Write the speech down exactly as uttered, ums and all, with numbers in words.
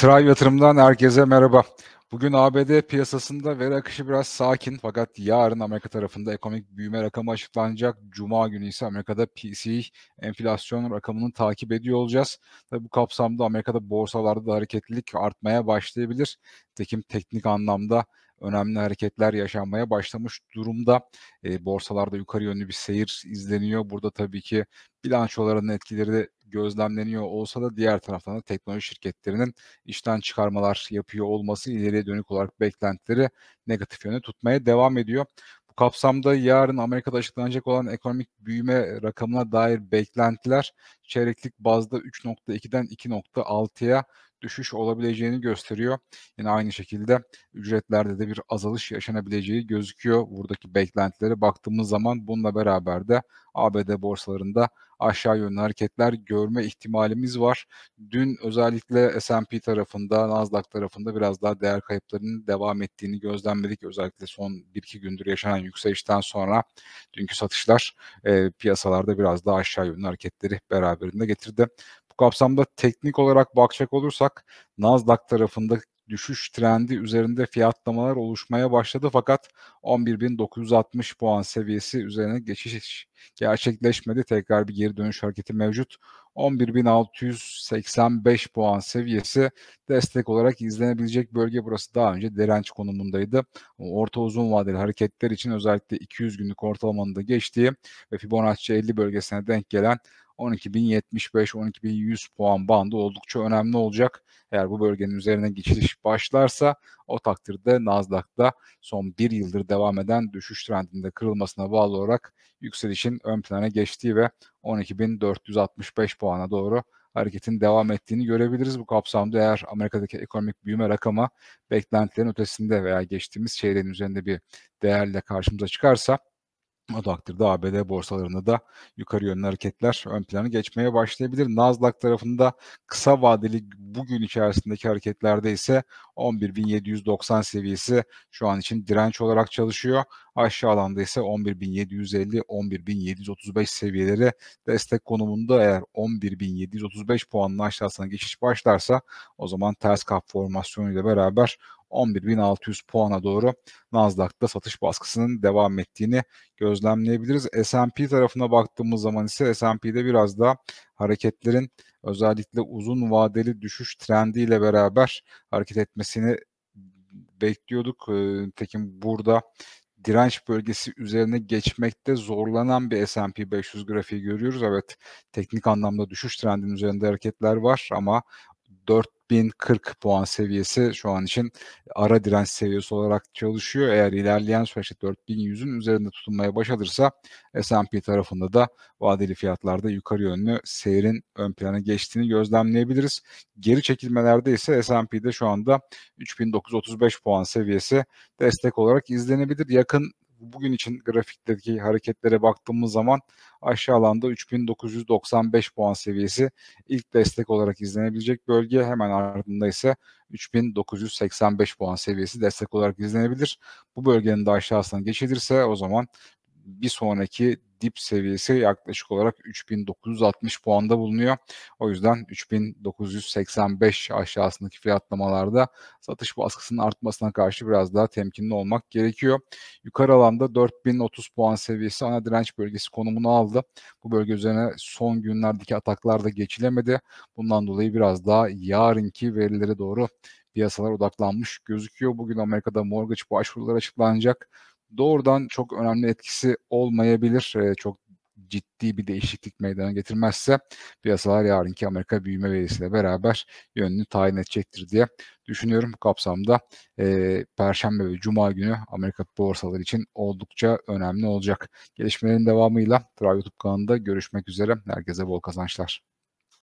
Trive Yatırım'dan herkese merhaba. Bugün A B D piyasasında veri akışı biraz sakin, fakat yarın Amerika tarafında ekonomik büyüme rakamı açıklanacak. Cuma günü ise Amerika'da P C E enflasyon rakamını takip ediyor olacağız. Tabii bu kapsamda Amerika'da borsalarda da hareketlilik artmaya başlayabilir. Tekim teknik anlamda önemli hareketler yaşanmaya başlamış durumda. E, borsalarda yukarı yönlü bir seyir izleniyor. Burada tabii ki bilançoların etkileri de gözlemleniyor olsa da diğer taraftan da teknoloji şirketlerinin işten çıkarmalar yapıyor olması ileriye dönük olarak beklentileri negatif yöne tutmaya devam ediyor. Bu kapsamda yarın Amerika'da açıklanacak olan ekonomik büyüme rakamına dair beklentiler çeyreklik bazda üç nokta ikiden iki nokta altıya düşüş olabileceğini gösteriyor. Yine aynı şekilde ücretlerde de bir azalış yaşanabileceği gözüküyor. Buradaki beklentilere baktığımız zaman bununla beraber de A B D borsalarında aşağı yönlü hareketler görme ihtimalimiz var. Dün özellikle S and P tarafında, Nasdaq tarafında biraz daha değer kayıplarının devam ettiğini gözlemledik. Özellikle son bir iki gündür yaşanan yükselişten sonra dünkü satışlar e, piyasalarda biraz daha aşağı yönlü hareketleri beraberinde getirdi. Bu kapsamda teknik olarak bakacak olursak Nasdaq tarafında düşüş trendi üzerinde fiyatlamalar oluşmaya başladı, fakat on bir bin dokuz yüz altmış puan seviyesi üzerine geçiş gerçekleşmedi. Tekrar bir geri dönüş hareketi mevcut. on bir bin altı yüz seksen beş puan seviyesi destek olarak izlenebilecek bölge. Burası daha önce direnç konumundaydı. Orta uzun vadeli hareketler için özellikle iki yüz günlük ortalamanın da geçtiği ve Fibonacci elli bölgesine denk gelen on iki bin yetmiş beş on iki bin yüz puan bandı oldukça önemli olacak. Eğer bu bölgenin üzerine geçiş başlarsa o takdirde Nasdaq'ta son bir yıldır devam eden düşüş trendinde kırılmasına bağlı olarak yükselişin ön plana geçtiği ve on iki bin dört yüz altmış beş puana doğru hareketin devam ettiğini görebiliriz. Bu kapsamda eğer Amerika'daki ekonomik büyüme rakamı beklentilerin ötesinde veya geçtiğimiz çeyreğin üzerinde bir değerle karşımıza çıkarsa, o takdirde A B D borsalarında da yukarı yönlü hareketler ön plana geçmeye başlayabilir. Nasdaq tarafında kısa vadeli bugün içerisindeki hareketlerde ise on bir bin yedi yüz doksan seviyesi şu an için direnç olarak çalışıyor. Aşağı alanda ise on bir bin yedi yüz elli on bir bin yedi yüz otuz beş seviyeleri destek konumunda. Eğer on bir bin yedi yüz otuz beş puanın aşağısına geçiş başlarsa o zaman ters kap formasyonuyla beraber on bir bin altı yüz puana doğru Nasdaq'ta satış baskısının devam ettiğini gözlemleyebiliriz. S and P tarafına baktığımız zaman ise S and P'de biraz daha hareketlerin özellikle uzun vadeli düşüş trendiyle beraber hareket etmesini bekliyorduk. Tekin burada direnç bölgesi üzerine geçmekte zorlanan bir S and P beş yüz grafiği görüyoruz. Evet, teknik anlamda düşüş trendinin üzerinde hareketler var ama dört bin kırk puan seviyesi şu an için ara direnç seviyesi olarak çalışıyor. Eğer ilerleyen süreçte dört bin yüzün üzerinde tutunmaya başlanırsa S and P tarafında da vadeli fiyatlarda yukarı yönlü seyrin ön plana geçtiğini gözlemleyebiliriz. Geri çekilmelerde ise S and P'de şu anda üç bin dokuz yüz otuz beş puan seviyesi destek olarak izlenebilir. Yakın bugün için grafikteki hareketlere baktığımız zaman aşağı alanda üç bin dokuz yüz doksan beş puan seviyesi ilk destek olarak izlenebilecek bölge. Hemen ardında ise üç bin dokuz yüz seksen beş puan seviyesi destek olarak izlenebilir. Bu bölgenin de aşağısına geçilirse o zaman bir sonraki dip seviyesi yaklaşık olarak üç bin dokuz yüz altmış puanda bulunuyor. O yüzden üç bin dokuz yüz seksen beş aşağısındaki fiyatlamalarda satış baskısının artmasına karşı biraz daha temkinli olmak gerekiyor. Yukarı alanda dört bin otuz puan seviyesi ana direnç bölgesi konumunu aldı. Bu bölge üzerine son günlerdeki ataklar da geçilemedi. Bundan dolayı biraz daha yarınki verilere doğru piyasalar odaklanmış gözüküyor. Bugün Amerika'da mortgage başvuruları açıklanacak. Doğrudan çok önemli etkisi olmayabilir. Ee, çok ciddi bir değişiklik meydana getirmezse piyasalar yarınki Amerika büyüme verisiyle beraber yönünü tayin edecektir diye düşünüyorum. Bu kapsamda e, Perşembe ve Cuma günü Amerika borsaları için oldukça önemli olacak. Gelişmelerin devamıyla Trive YouTube kanalında görüşmek üzere. Herkese bol kazançlar.